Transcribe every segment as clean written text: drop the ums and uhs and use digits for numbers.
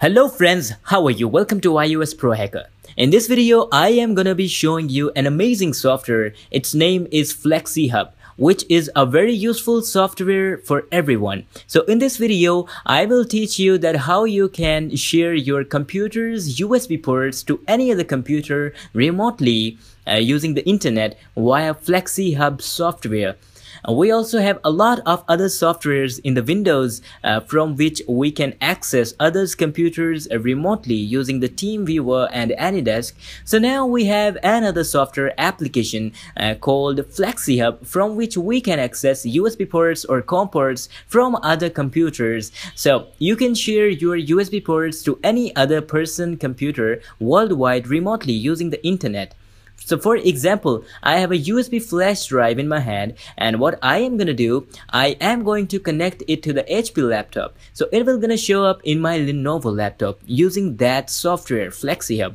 Hello friends, how are you? Welcome to iOS Pro Hacker. In this video, I am gonna be showing you an amazing software. Its name is FlexiHub, which is a very useful software for everyone. So in this video, I will teach you that how you can share your computer's USB ports to any other computer remotely using the internet via FlexiHub software. We also have a lot of other softwares in the Windows from which we can access others' computers remotely using the Team Viewer and AnyDesk. So now we have another software application called FlexiHub, from which we can access USB ports or COM ports from other computers. So you can share your USB ports to any other person's computer worldwide remotely using the internet. So for example, I have a USB flash drive in my hand, and what I am gonna do, I am going to connect it to the HP laptop. So it will gonna show up in my Lenovo laptop using that software, FlexiHub.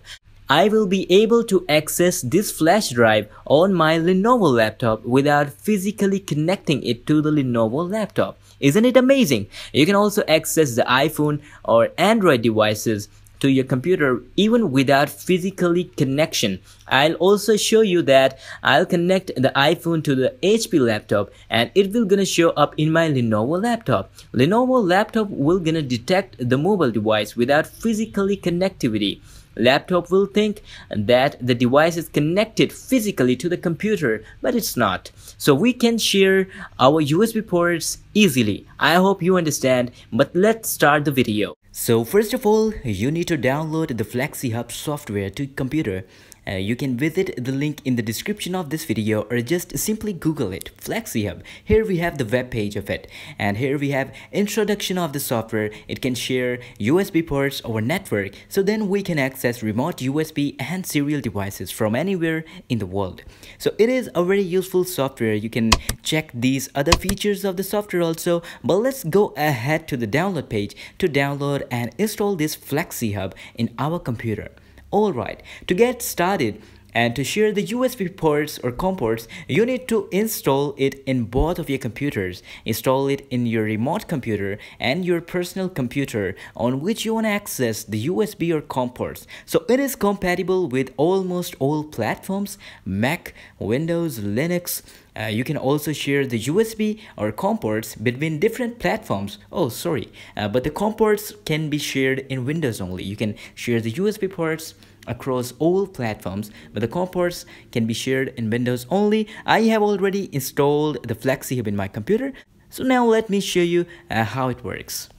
I will be able to access this flash drive on my Lenovo laptop without physically connecting it to the Lenovo laptop. Isn't it amazing? You can also access the iPhone or Android devices to your computer even without physically connection. I'll also show you that I'll connect the iPhone to the HP laptop and it will gonna show up in my Lenovo laptop. Lenovo laptop will gonna detect the mobile device without physically connectivity. Laptop will think that the device is connected physically to the computer, but it's not. So we can share our USB ports easily. I hope you understand, but let's start the video. So first of all, you need to download the FlexiHub software to your computer. You can visit the link in the description of this video or just simply Google it, FlexiHub. Here we have the web page of it, and here we have introduction of the software. It can share USB ports over network, so then we can access remote USB and serial devices from anywhere in the world. So it is a very useful software. You can check these other features of the software also, but let's go ahead to the download page to download and install this FlexiHub in our computer. Alright, to get started and to share the USB ports or COM ports, you need to install it in both of your computers. Install it in your remote computer and your personal computer on which you want to access the USB or COM ports. So it is compatible with almost all platforms, Mac, Windows, Linux. You can also share the USB or COM ports between different platforms. But the COM ports can be shared in Windows only. You can share the USB ports across all platforms, but the COM ports can be shared in Windows only. I have already installed the FlexiHub in my computer, so now let me show you how it works.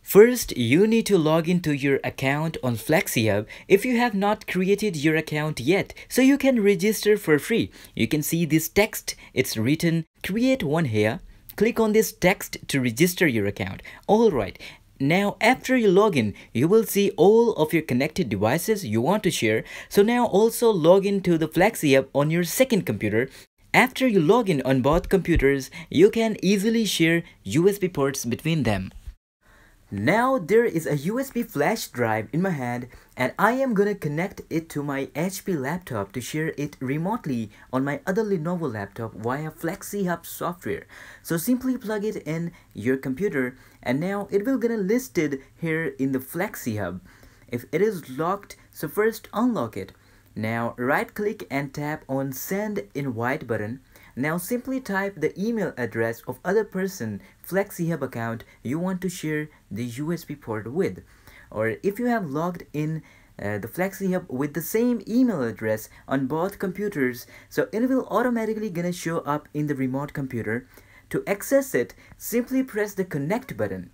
First, you need to log into your account on FlexiHub if you have not created your account yet, so you can register for free. You can see this text, it's written create one here. Click on this text to register your account. Alright. Now after you log in, you will see all of your connected devices you want to share. So now also log in to the FlexiHub on your second computer. After you log in on both computers, you can easily share USB ports between them. Now there is a USB flash drive in my hand, and I am gonna connect it to my HP laptop to share it remotely on my other Lenovo laptop via FlexiHub software. So simply plug it in your computer, and now it will gonna listed here in the FlexiHub. If it is locked, so first unlock it. Now right click and tap on send invite button. Now simply type the email address of other person FlexiHub account you want to share the USB port with, or if you have logged in the FlexiHub with the same email address on both computers, so it will automatically gonna show up in the remote computer. To access it, simply press the connect button,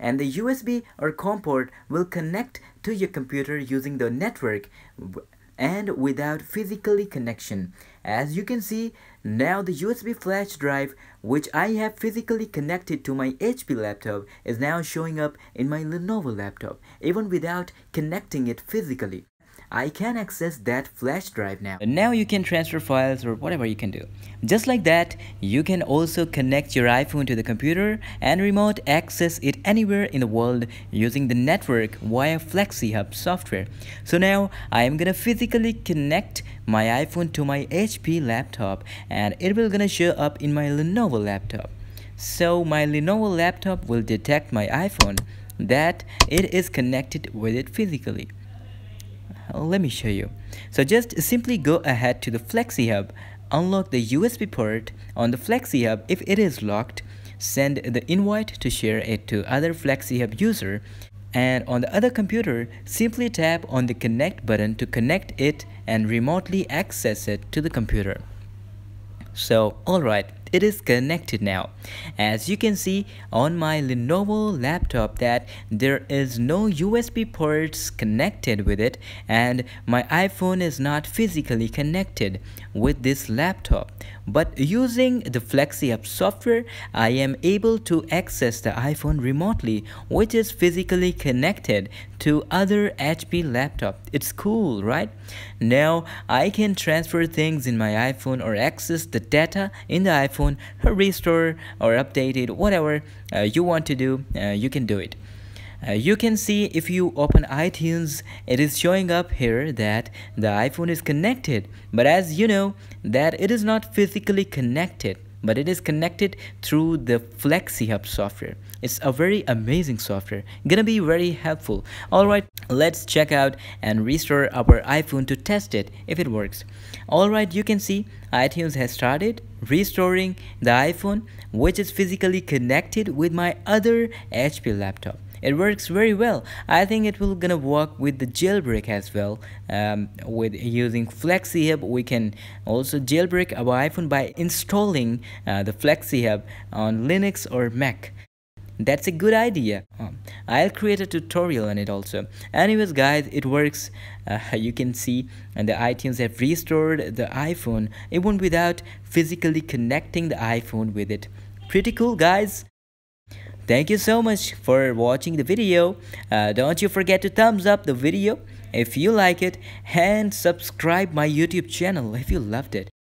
and the USB or COM port will connect to your computer using the network and without physically connection. As you can see, now the USB flash drive which I have physically connected to my HP laptop is now showing up in my Lenovo laptop even without connecting it physically. I can access that flash drive now. Now you can transfer files or whatever you can do. Just like that, you can also connect your iPhone to the computer and remote access it anywhere in the world using the network via FlexiHub software. So now I am gonna physically connect my iPhone to my HP laptop, and it will gonna show up in my Lenovo laptop. So my Lenovo laptop will detect my iPhone. that it is connected with it physically. Let me show you. So just simply go ahead to the FlexiHub, unlock the USB port on the FlexiHub. If it is locked, send the invite to share it to other FlexiHub user, and on the other computer simply tap on the connect button to connect it and remotely access it to the computer. So alright, it is connected now. As you can see on my Lenovo laptop that there is no USB ports connected with it, and my iPhone is not physically connected with this laptop. But using the FlexiHub software, I am able to access the iPhone remotely, which is physically connected to other HP laptop. It's cool, right? Now I can transfer things in my iPhone or access the data in the iPhone, restore or update it, whatever you want to do, you can do it. You can see if you open iTunes, it is showing up here that the iPhone is connected, but as you know that it is not physically connected, but it is connected through the FlexiHub software. It's a very amazing software, gonna be very helpful. Alright, let's check out and restore our iPhone to test it if it works. Alright, you can see iTunes has started restoring the iPhone, which is physically connected with my other HP laptop. It works very well. I think it will gonna work with the jailbreak as well. With using FlexiHub, we can also jailbreak our iPhone by installing the FlexiHub on Linux or Mac. That's a good idea. I'll create a tutorial on it also. Anyways guys, it works. You can see, and the iTunes have restored the iPhone even without physically connecting the iPhone with it. Pretty cool guys. Thank you so much for watching the video. Don't you forget to thumbs up the video if you like it, and subscribe my YouTube channel if you loved it.